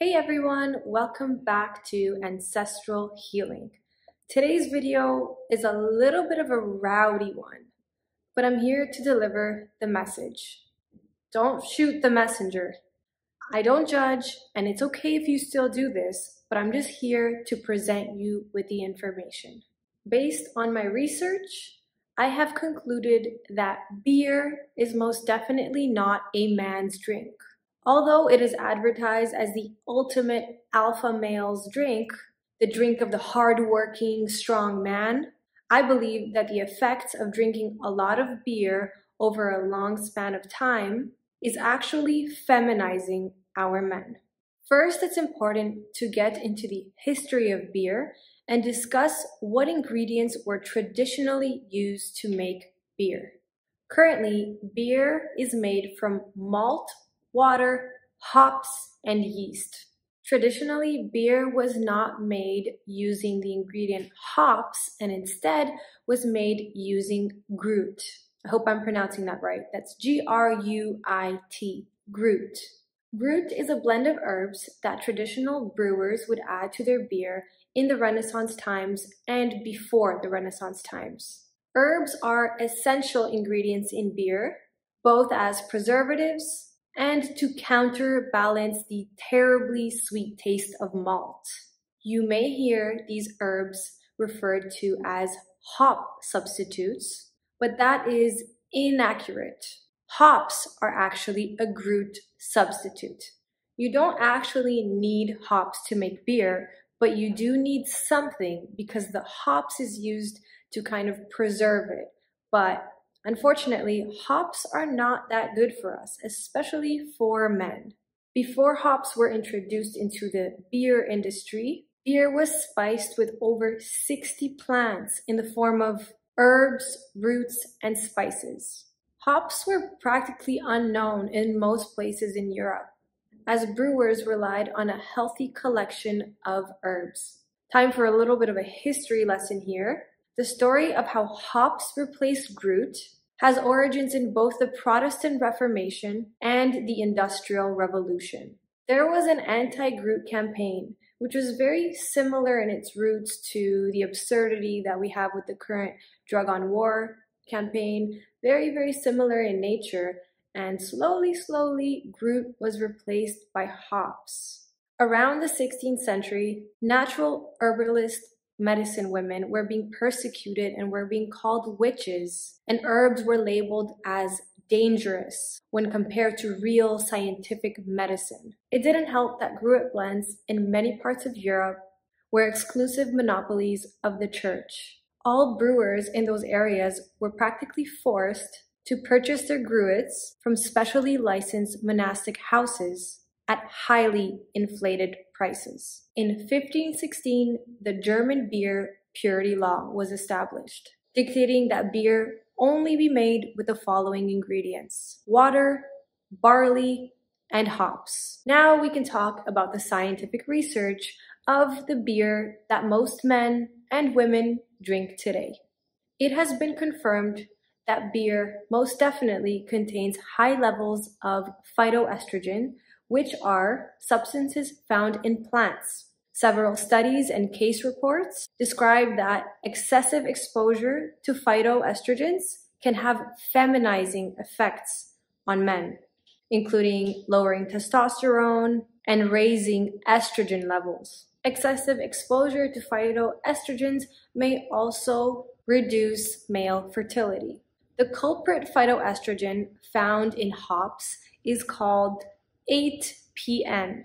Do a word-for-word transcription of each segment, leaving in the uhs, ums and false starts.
Hey everyone, welcome back to Ancestral Healing. Today's video is a little bit of a rowdy one, but I'm here to deliver the message. Don't shoot the messenger. I don't judge, and it's okay if you still do this, but I'm just here to present you with the information. Based on my research, I have concluded that beer is most definitely not a man's drink. Although it is advertised as the ultimate alpha male's drink, the drink of the hard-working, strong man, I believe that the effects of drinking a lot of beer over a long span of time is actually feminizing our men. First, it's important to get into the history of beer and discuss what ingredients were traditionally used to make beer. Currently, beer is made from malt, water, hops, and yeast. Traditionally, beer was not made using the ingredient hops and instead was made using gruit. I hope I'm pronouncing that right. That's G R U I T, gruit. Gruit is a blend of herbs that traditional brewers would add to their beer in the Renaissance times and before the Renaissance times. Herbs are essential ingredients in beer, both as preservatives and to counterbalance the terribly sweet taste of malt. You may hear these herbs referred to as hop substitutes, but that is inaccurate. Hops are actually a gruit substitute. You don't actually need hops to make beer, but you do need something because the hops is used to kind of preserve it, but unfortunately, hops are not that good for us, especially for men. Before hops were introduced into the beer industry, beer was spiced with over sixty plants in the form of herbs, roots, and spices. Hops were practically unknown in most places in Europe, as brewers relied on a healthy collection of herbs. Time for a little bit of a history lesson here. The story of how hops replaced gruit has origins in both the Protestant Reformation and the Industrial Revolution. There was an anti-gruit campaign, which was very similar in its roots to the absurdity that we have with the current drug on war campaign, very, very similar in nature, and slowly, slowly, gruit was replaced by hops. Around the sixteenth century, natural herbalist medicine women were being persecuted and were being called witches, and herbs were labeled as dangerous when compared to real scientific medicine. It didn't help that gruit blends in many parts of Europe were exclusive monopolies of the church. All brewers in those areas were practically forced to purchase their gruits from specially licensed monastic houses at highly inflated prices. In fifteen sixteen, the German beer purity law was established, dictating that beer only be made with the following ingredients: water, barley, and hops. Now we can talk about the scientific research of the beer that most men and women drink today. It has been confirmed that beer most definitely contains high levels of phytoestrogen, which are substances found in plants. Several studies and case reports describe that excessive exposure to phytoestrogens can have feminizing effects on men, including lowering testosterone and raising estrogen levels. Excessive exposure to phytoestrogens may also reduce male fertility. The culprit phytoestrogen found in hops is called eight P N.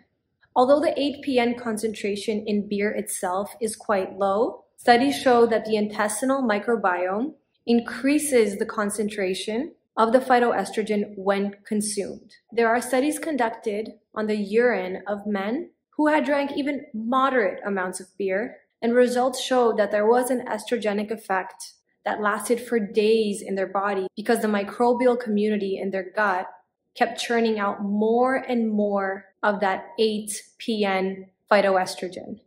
Although the eight P N concentration in beer itself is quite low, studies show that the intestinal microbiome increases the concentration of the phytoestrogen when consumed. There are studies conducted on the urine of men who had drank even moderate amounts of beer, and results showed that there was an estrogenic effect that lasted for days in their body because the microbial community in their gut kept churning out more and more of that eight P N phytoestrogen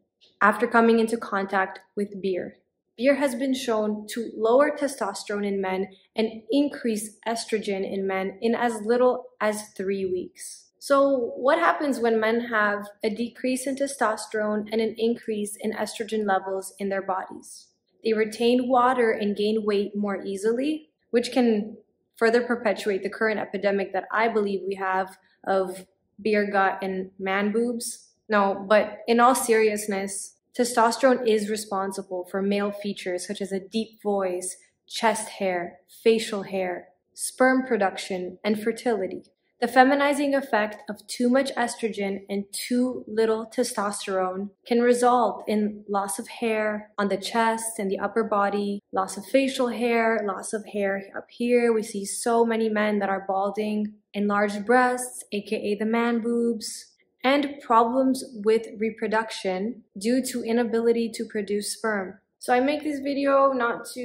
after coming into contact with beer. Beer has been shown to lower testosterone in men and increase estrogen in men in as little as three weeks. So what happens when men have a decrease in testosterone and an increase in estrogen levels in their bodies? They retain water and gain weight more easily, which can further perpetuate the current epidemic that I believe we have of beer gut and man boobs. No, but in all seriousness, testosterone is responsible for male features such as a deep voice, chest hair, facial hair, sperm production, and fertility. The feminizing effect of too much estrogen and too little testosterone can result in loss of hair on the chest and the upper body, loss of facial hair, loss of hair up here. We see so many men that are balding, enlarged breasts, aka the man boobs, and problems with reproduction due to inability to produce sperm. So I make this video not to,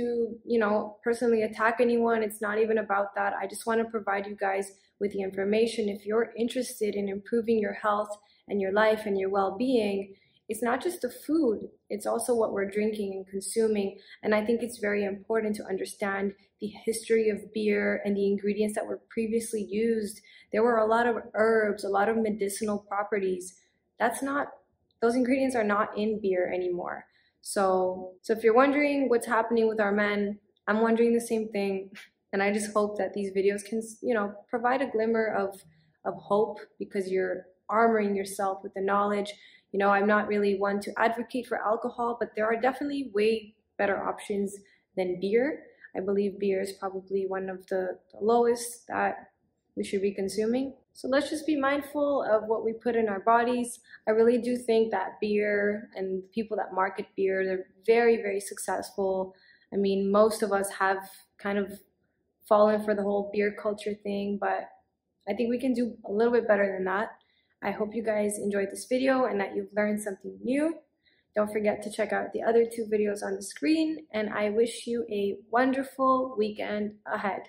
you know, personally attack anyone. It's not even about that. I just want to provide you guys with the information. If you're interested in improving your health and your life and your well-being, it's not just the food, it's also what we're drinking and consuming. And I think it's very important to understand the history of beer and the ingredients that were previously used. There were a lot of herbs, a lot of medicinal properties. That's not, those ingredients are not in beer anymore. So, so if you're wondering what's happening with our men, I'm wondering the same thing. And I just hope that these videos can, you know, provide a glimmer of, of hope, because you're armoring yourself with the knowledge. You know, I'm not really one to advocate for alcohol, but there are definitely way better options than beer. I believe beer is probably one of the, the lowest that we should be consuming. So let's just be mindful of what we put in our bodies. I really do think that beer and people that market beer, they're very, very successful. I mean, most of us have kind of fallen for the whole beer culture thing, but I think we can do a little bit better than that. I hope you guys enjoyed this video and that you've learned something new. Don't forget to check out the other two videos on the screen, and I wish you a wonderful weekend ahead.